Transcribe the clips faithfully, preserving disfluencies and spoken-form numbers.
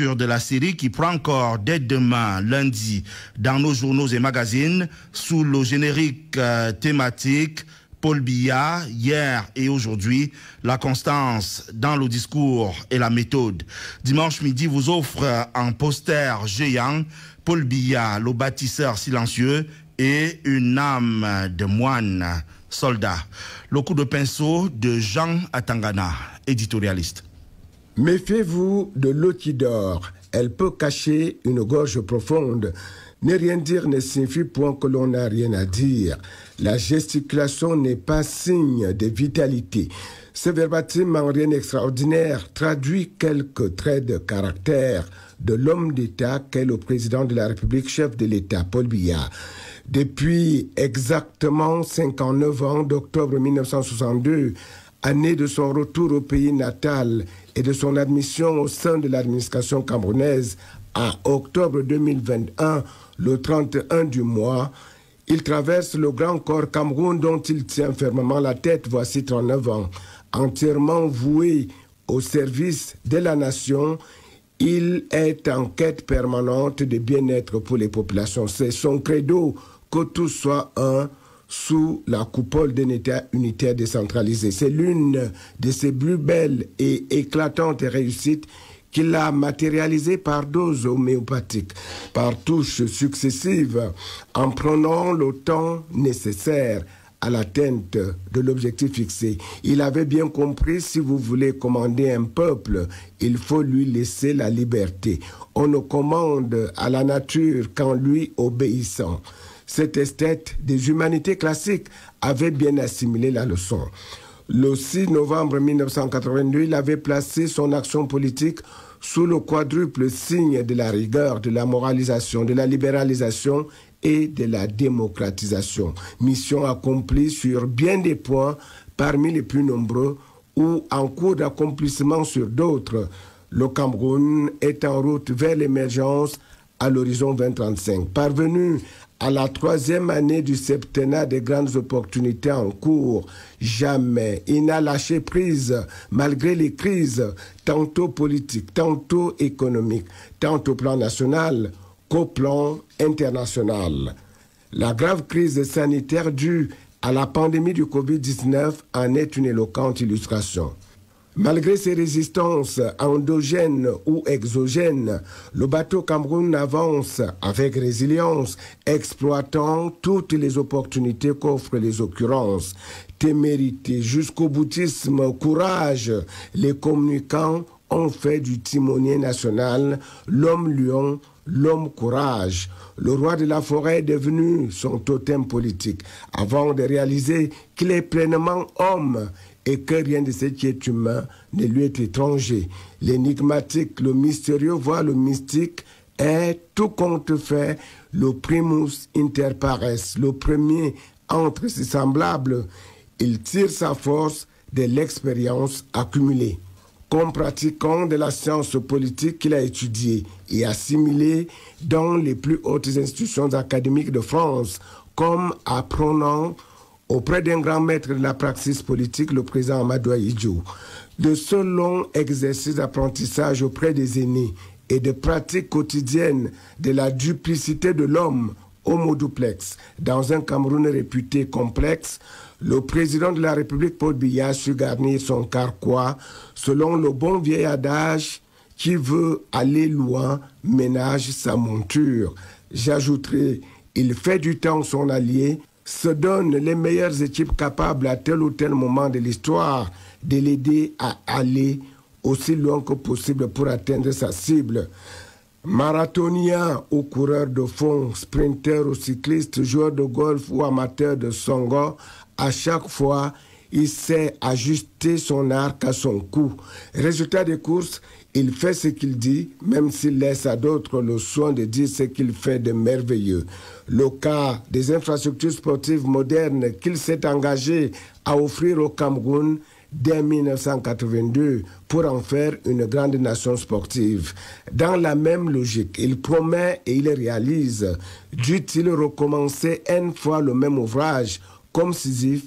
de la série qui prend corps dès demain lundi dans nos journaux et magazines sous le générique euh, thématique Paul Biya, hier et aujourd'hui, la constance dans le discours et la méthode. Dimanche midi vous offre un poster géant, Paul Biya, le bâtisseur silencieux et une âme de moine soldat. Le coup de pinceau de Jean Atangana, éditorialiste. Méfiez-vous de l'eau qui dort, elle peut cacher une gorge profonde. Ne rien dire ne signifie point que l'on n'a rien à dire. La gesticulation n'est pas signe de vitalité. Ce verbatim en rien extraordinaire traduit quelques traits de caractère de l'homme d'État qu'est le président de la République, chef de l'État, Paul Biya. Depuis exactement cinquante-neuf ans d'octobre mille neuf cent soixante-deux, année de son retour au pays natal et de son admission au sein de l'administration camerounaise, à octobre deux mille vingt et un, le trente et un du mois, il traverse le grand corps Cameroun dont il tient fermement la tête, voici trente-neuf ans. Entièrement voué au service de la nation, il est en quête permanente de bien-être pour les populations. C'est son credo, que tout soit un, sous la coupole d'un État unitaire décentralisé. C'est l'une de ses plus belles et éclatantes réussites qu'il a matérialisé par doses homéopathiques, par touches successives, en prenant le temps nécessaire à l'atteinte de l'objectif fixé. Il avait bien compris, si vous voulez commander un peuple, il faut lui laisser la liberté. On ne commande à la nature qu'en lui obéissant. Cet esthète des humanités classiques avait bien assimilé la leçon. Le six novembre mille neuf cent quatre-vingt-deux, il avait placé son action politique sous le quadruple signe de la rigueur, de la moralisation, de la libéralisation et de la démocratisation. Mission accomplie sur bien des points, parmi les plus nombreux, ou en cours d'accomplissement sur d'autres. Le Cameroun est en route vers l'émergence à l'horizon deux mille trente-cinq. Parvenu à la troisième année du septennat des grandes opportunités en cours, jamais il n'a lâché prise malgré les crises, tantôt politiques, tantôt économiques, tant au plan national qu'au plan international. La grave crise sanitaire due à la pandémie du Covid dix-neuf en est une éloquente illustration. Malgré ses résistances endogènes ou exogènes, le bateau Cameroun avance avec résilience, exploitant toutes les opportunités qu'offrent les occurrences. Témérité jusqu'au boutisme, courage, les communicants ont fait du timonier national l'homme lion, l'homme courage. Le roi de la forêt est devenu son totem politique, avant de réaliser qu'il est pleinement homme et que rien de ce qui est humain ne lui est étranger. L'énigmatique, le mystérieux, voire le mystique, est, tout compte fait, le primus inter pares, le premier entre ses semblables. Il tire sa force de l'expérience accumulée. Comme pratiquant de la science politique qu'il a étudiée et assimilée dans les plus hautes institutions académiques de France, comme apprenant auprès d'un grand maître de la praxis politique, le président Amadoua Hidjou. De ce long exercice d'apprentissage auprès des aînés et de pratiques quotidiennes de la duplicité de l'homme au mot duplex, dans un Cameroun réputé complexe, le président de la République, Paul Biya, a su garnir son carquois selon le bon vieil adage qui veut aller loin, ménage sa monture. J'ajouterai, il fait du temps son allié, se donne les meilleures équipes capables à tel ou tel moment de l'histoire de l'aider à aller aussi loin que possible pour atteindre sa cible. Marathonien ou coureur de fond, sprinter ou cycliste, joueur de golf ou amateur de songo, à chaque fois, il sait ajuster son arc à son cou. Résultat des courses, il fait ce qu'il dit, même s'il laisse à d'autres le soin de dire ce qu'il fait de merveilleux. Le cas des infrastructures sportives modernes qu'il s'est engagé à offrir au Cameroun dès mille neuf cent quatre-vingt-deux pour en faire une grande nation sportive. Dans la même logique, il promet et il réalise. Dût-il recommencer une fois le même ouvrage, comme Sisyphe,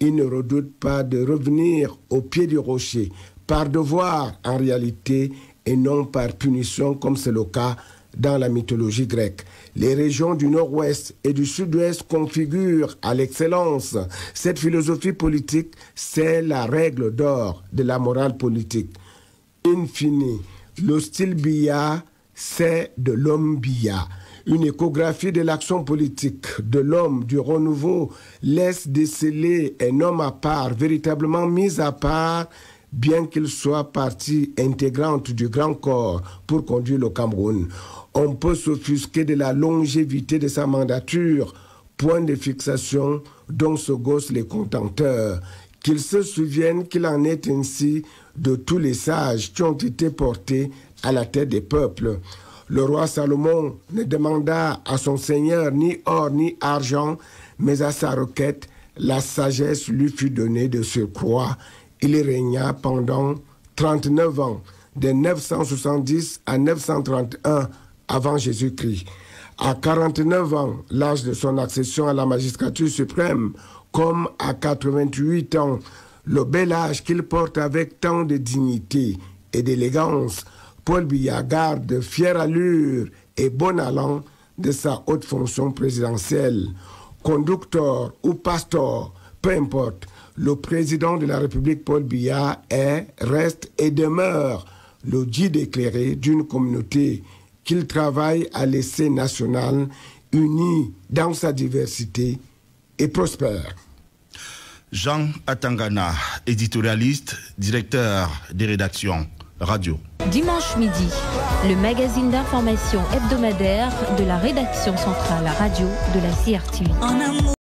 il ne redoute pas de revenir au pied du rocher, par devoir, en réalité, et non par punition comme c'est le cas dans la mythologie grecque. Les régions du nord-ouest et du sud-ouest configurent à l'excellence cette philosophie politique, c'est la règle d'or de la morale politique. In fine, le style Biya, c'est de l'homme Biya. Une échographie de l'action politique de l'homme du renouveau laisse déceler un homme à part, véritablement mis à part, bien qu'il soit partie intégrante du grand corps pour conduire le Cameroun. On peut s'offusquer de la longévité de sa mandature, point de fixation dont se gaussent les contenteurs. Qu'ils se souviennent qu'il en est ainsi de tous les sages qui ont été portés à la tête des peuples. Le roi Salomon ne demanda à son Seigneur ni or ni argent, mais à sa requête, la sagesse lui fut donnée de surcroît. Il régna pendant trente-neuf ans, de neuf cent soixante-dix à neuf cent trente et un avant Jésus-Christ. À quarante-neuf ans, l'âge de son accession à la magistrature suprême, comme à quatre-vingt-huit ans, le bel âge qu'il porte avec tant de dignité et d'élégance, Paul Biya garde fière allure et bon allant de sa haute fonction présidentielle. Conducteur ou pasteur, peu importe, le président de la République Paul Biya est, reste et demeure le guide éclairé d'une communauté qu'il travaille à laisser nationale, unie dans sa diversité et prospère. Jean Atangana, éditorialiste, directeur des rédactions radio. Dimanche midi, le magazine d'information hebdomadaire de la rédaction centrale radio de la C R T V.